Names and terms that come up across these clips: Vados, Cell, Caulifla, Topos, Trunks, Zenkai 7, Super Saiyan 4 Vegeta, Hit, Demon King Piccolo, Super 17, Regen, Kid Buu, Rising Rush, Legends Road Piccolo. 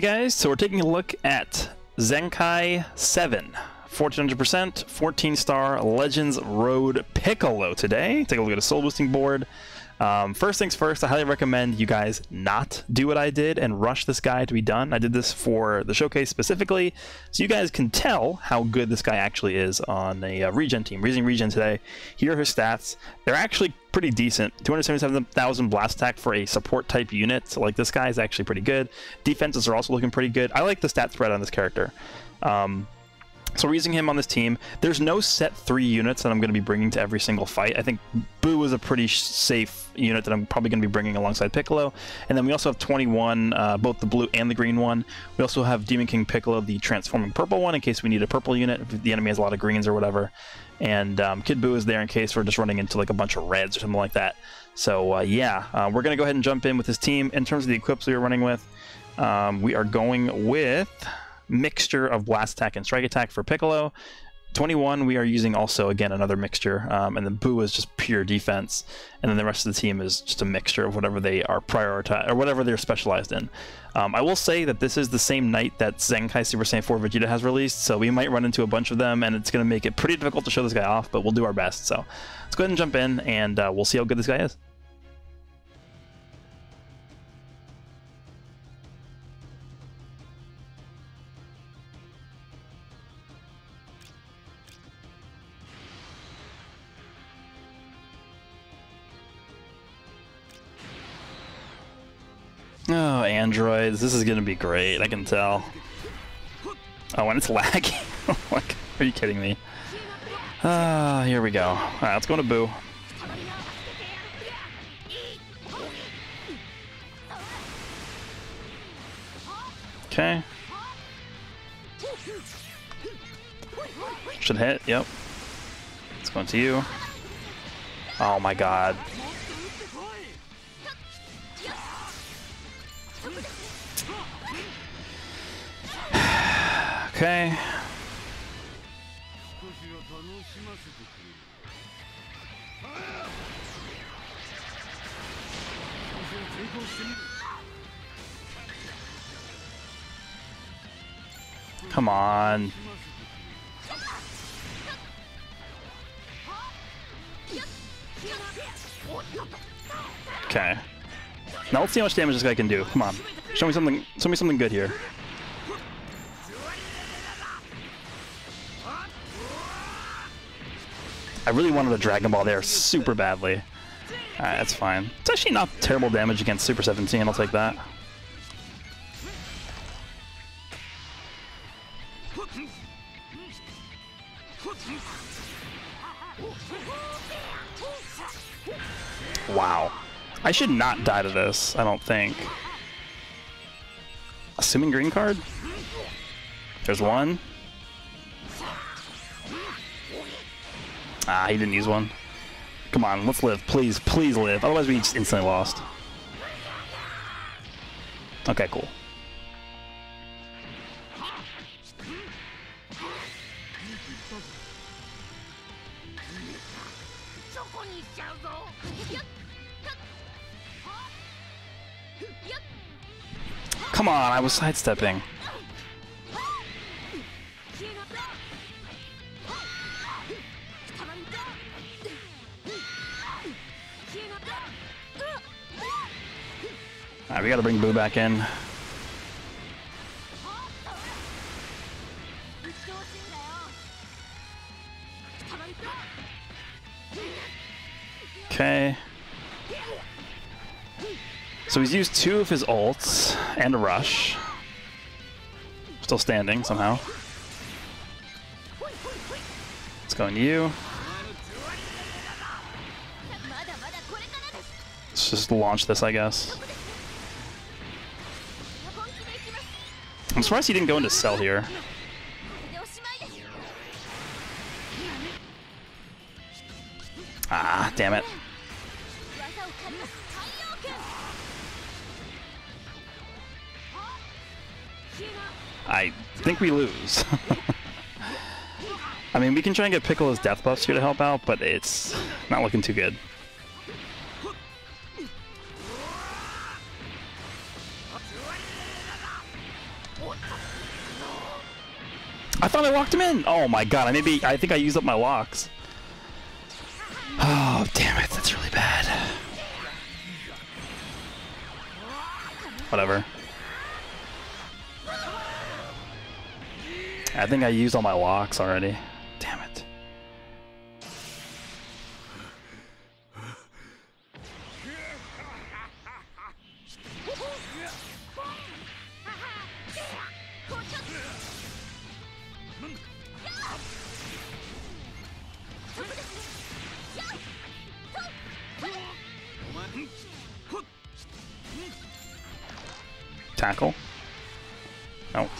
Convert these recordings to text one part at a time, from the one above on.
Hey guys, so we're taking a look at Zenkai 7, 1400%, 14-star Legends Road Piccolo today. Take a look at a soul boosting board. First things first, I highly recommend you guys not do what I did and rush this guy to be done. I did this for the showcase specifically, so you guys can tell how good this guy actually is on a regen team. Rising Regen today. Here are his stats. They're actually pretty decent. 277,000 blast attack for a support type unit. So, like, this guy is actually pretty good. Defenses are also looking pretty good. I like the stat spread on this character. So we're using him on this team. There's no set 3 units that I'm going to be bringing to every single fight. I think Boo is a pretty safe unit that I'm probably going to be bringing alongside Piccolo. And then we also have 21, both the blue and the green one. We also have Demon King Piccolo, the transforming purple one, in case we need a purple unit, if the enemy has a lot of greens or whatever. And Kid Buu is there in case we're just running into like a bunch of reds or something like that. So we're going to go ahead and jump in with this team. In terms of the equips we were running with, we are going with mixture of blast attack and strike attack for Piccolo. 21 we are using also again another mixture, and then Boo is just pure defense, and then the rest of the team is just a mixture of whatever they are prioritized or whatever they're specialized in. I will say that this is the same night that Zenkai Super Saiyan 4 Vegeta has released, so we might run into a bunch of them, and it's going to make it pretty difficult to show this guy off, but we'll do our best. So let's go ahead and jump in, and we'll see how good this guy is. Oh, androids, this is gonna be great, I can tell. Oh, and it's lagging. Like, are you kidding me? Ah, here we go. Alright, let's go to Boo. Okay. Should hit, yep. It's going to you. Oh my god. Okay. Come on. Okay. Now let's see how much damage this guy can do. Come on. Show me something good here. I really wanted a Dragon Ball there super badly. Alright, that's fine. It's actually not terrible damage against Super 17, I'll take that. Wow. I should not die to this, I don't think. Assuming green card? There's one. Ah, he didn't use one. Come on, let's live. Please, please live. Otherwise, we just instantly lost. Okay, cool. Come on, I was sidestepping. Alright, we gotta bring Boo back in. Okay. So he's used 2 of his ults and a rush. Still standing somehow. It's going to you. Let's just launch this, I guess. I'm surprised he didn't go into Cell here. Ah, damn it. I think we lose. I mean, we can try and get Piccolo's death buffs here to help out, but it's not looking too good. I thought I locked him in. Oh my god, I think I used up my locks. Oh, damn it, that's really bad. Whatever. I think I used all my locks already. Damn it. Tackle. Oh.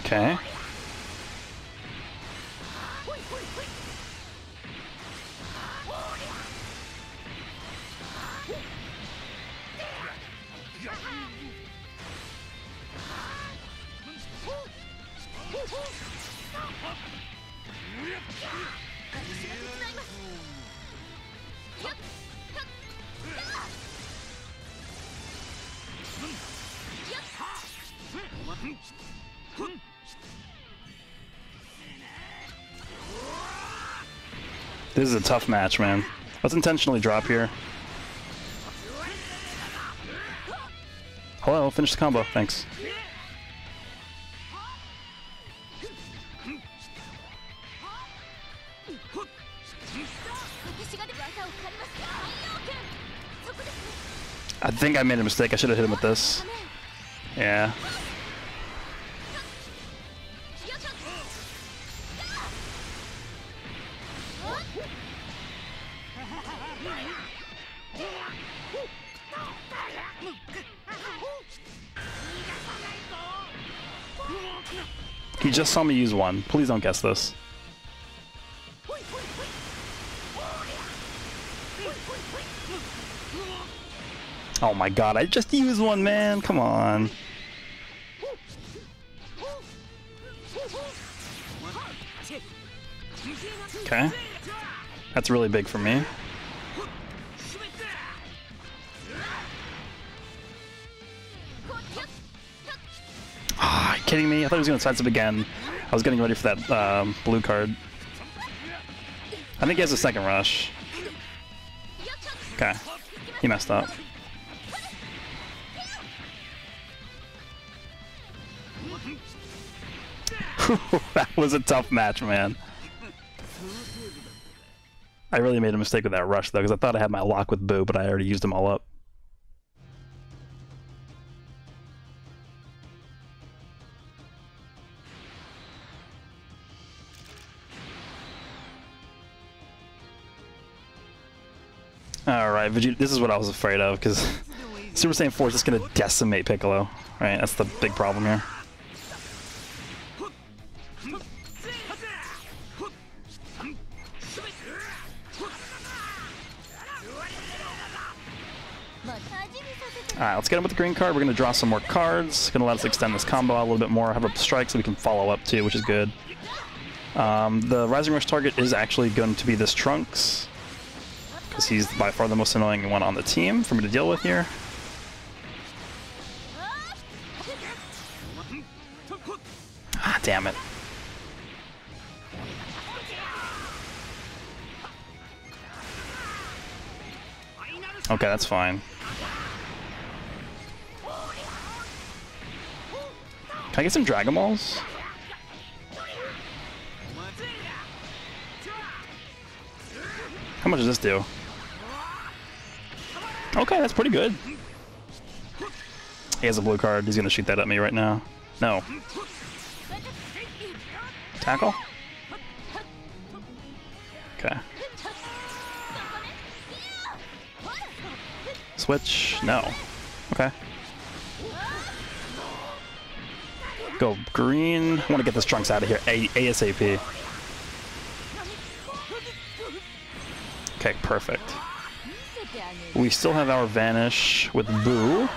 Okay. This is a tough match, man. Let's intentionally drop here. Hello, finish the combo. Thanks. I think I made a mistake. I should have hit him with this. Yeah. He just saw me use one. Please don't guess this. Oh my god, I just used one, man. Come on. Okay. That's really big for me. Kidding me? I thought he was going to sidestep again. I was getting ready for that blue card. I think he has a second rush. Okay. He messed up. That was a tough match, man. I really made a mistake with that rush, though, because I thought I had my lock with Boo, but I already used them all up. Alright, Vegeta, this is what I was afraid of, because Super Saiyan 4 is just going to decimate Piccolo. Right, that's the big problem here. Alright, let's get him with the green card. We're going to draw some more cards. It's going to let us extend this combo out a little bit more. Have a strike so we can follow up too, which is good. The Rising Rush target is actually going to be this Trunks. Because he's by far the most annoying one on the team for me to deal with here. Ah, damn it. Okay, that's fine. Can I get some Dragon Balls? How much does this do? Okay, that's pretty good. He has a blue card. He's going to shoot that at me right now. No. Tackle? Okay. Switch? No. Okay. Go green. I want to get this Trunks out of here ASAP. Okay, perfect. We still have our Vanish with Boo.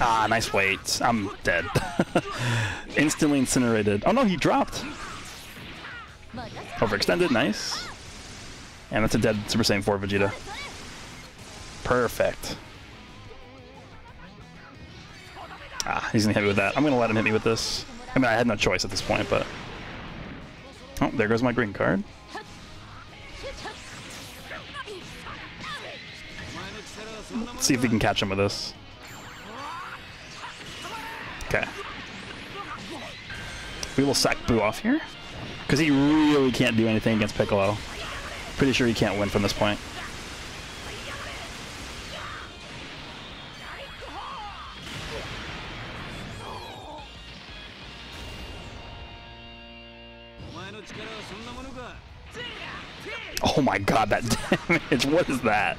Ah, nice wait. I'm dead. Instantly incinerated. Oh no, he dropped. Overextended, nice. And that's a dead Super Saiyan 4 Vegeta. Perfect. Ah, he's gonna hit me with that. I'm gonna let him hit me with this. I mean, I had no choice at this point, but... Oh, there goes my green card. Let's see if we can catch him with this. Okay. We will sack Boo off here. Because he really can't do anything against Piccolo. Pretty sure he can't win from this point. Oh my god, that damage! What is that?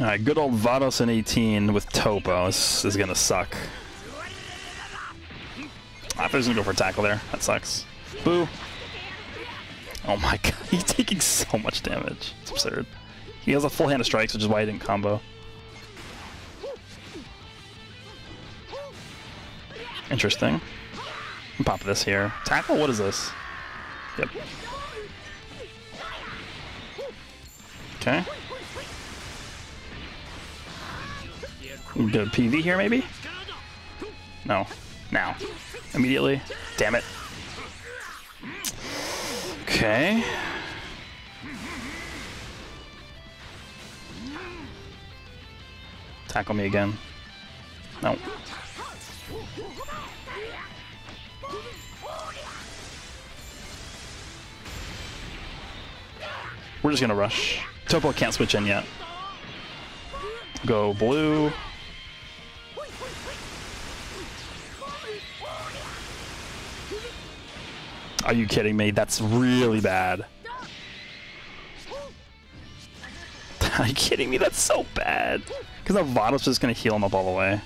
Alright, good old Vados in 18 with Topos is gonna suck. I'm just gonna go for a tackle there. That sucks. Boo! Oh my god, he's taking so much damage. It's absurd. He has a full hand of strikes, which is why he didn't combo. Interesting. Pop this here. Tackle? What is this? Yep. Okay. Good PV here, maybe? No. Now. Immediately. Damn it. Okay. Tackle me again. No. We're just gonna rush. Topo can't switch in yet. Go blue. Are you kidding me? That's really bad. Are you kidding me? That's so bad. Because the Vados is going to heal him up all the way.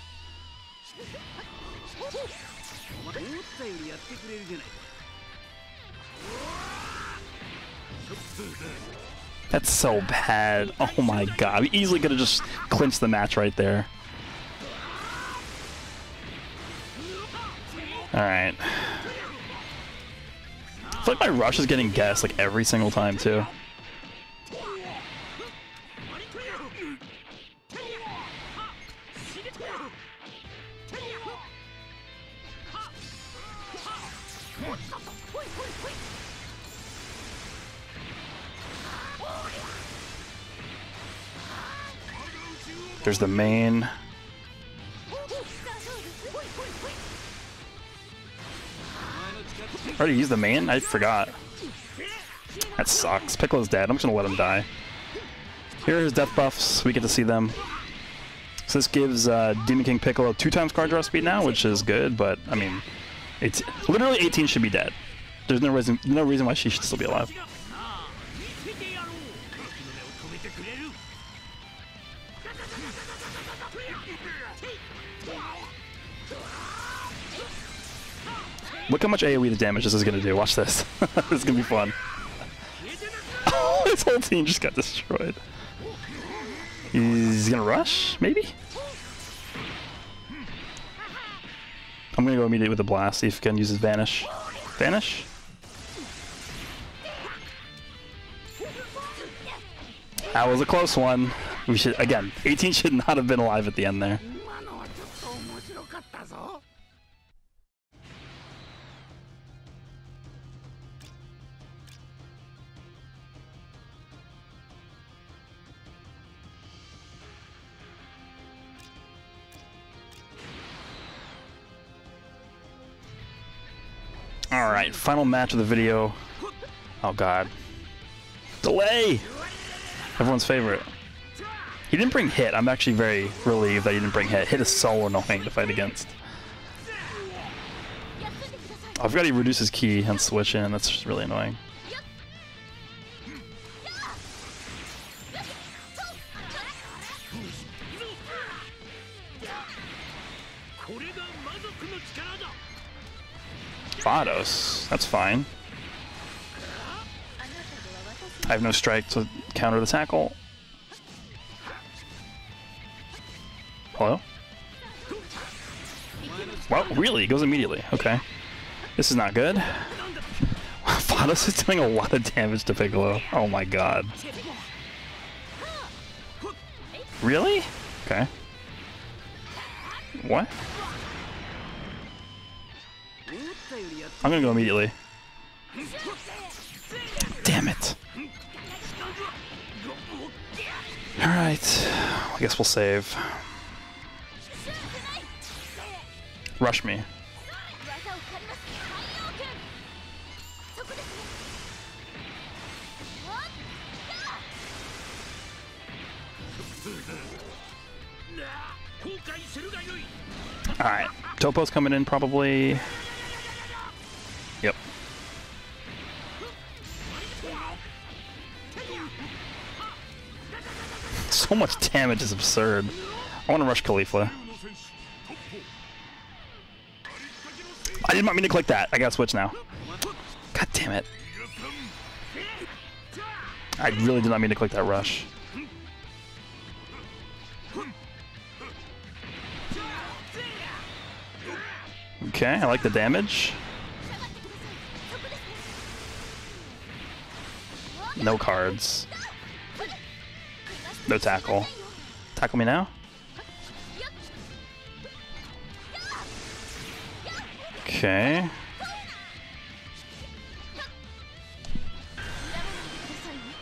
That's so bad. Oh my god. We easily could have just clinched the match right there. Alright. I feel like my rush is getting guessed like every single time too. There's the main. Already used the main? I forgot. That sucks. Piccolo's dead. I'm just gonna let him die. Here are his death buffs. We get to see them. So this gives Demon King Piccolo 2 times card draw speed now, which is good, but I mean, it's literally 18 should be dead. There's no reason why she should still be alive. Look how much AoE the damage this is going to do. Watch this. This is going to be fun. Oh, his whole team just got destroyed. He's going to rush? Maybe? I'm going to go immediately with the blast, see if he can use his Vanish. Vanish? That was a close one. We should, again, 18 should not have been alive at the end there. Alright, final match of the video. Oh god. Delay! Everyone's favorite. He didn't bring Hit. I'm actually very relieved that he didn't bring Hit. Hit is so annoying to fight against. I forgot he reduces ki and switch in. That's just really annoying. Vados. That's fine. I have no strike to counter the tackle. Hello? Well, really? It goes immediately. Okay. This is not good. Vados is doing a lot of damage to Piccolo. Oh my god. Really? Okay. What? I'm gonna go immediately. Damn it. Alright. I guess we'll save. Rush me. Alright. Topos coming in probably. Yep. So much damage is absurd. I want to rush Caulifla. I did not mean to click that. I gotta switch now. God damn it. I really did not mean to click that rush. Okay, I like the damage. No cards. No tackle. Tackle me now? Okay.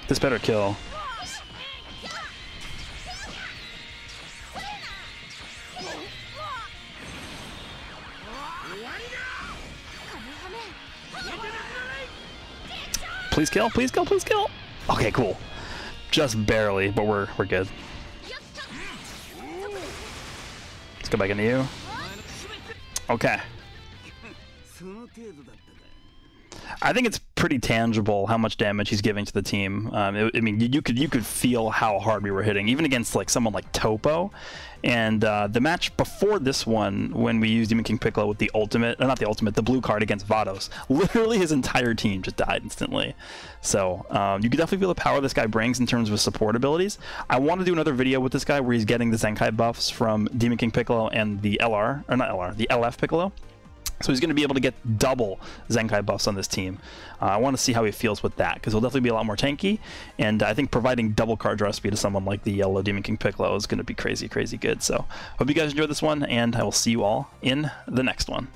This better kill. Please kill, please kill, please kill. Okay, cool. Just barely, but we're good. Let's go back into you. Okay. I think it's pretty tangible how much damage he's giving to the team. I mean, you could feel how hard we were hitting, even against like someone like Topo. And the match before this one, when we used Demon King Piccolo with the ultimate, not the ultimate, the blue card against Vados, literally his entire team just died instantly. So you can definitely feel the power this guy brings in terms of support abilities. I want to do another video with this guy where he's getting the Zenkai buffs from Demon King Piccolo and the LR, or not LR, the LF Piccolo. So he's going to be able to get double Zenkai buffs on this team. I want to see how he feels with that, because he'll definitely be a lot more tanky, and I think providing double card draw speed to someone like the yellow Demon King Piccolo is going to be crazy, crazy good. So hope you guys enjoyed this one, and I will see you all in the next one.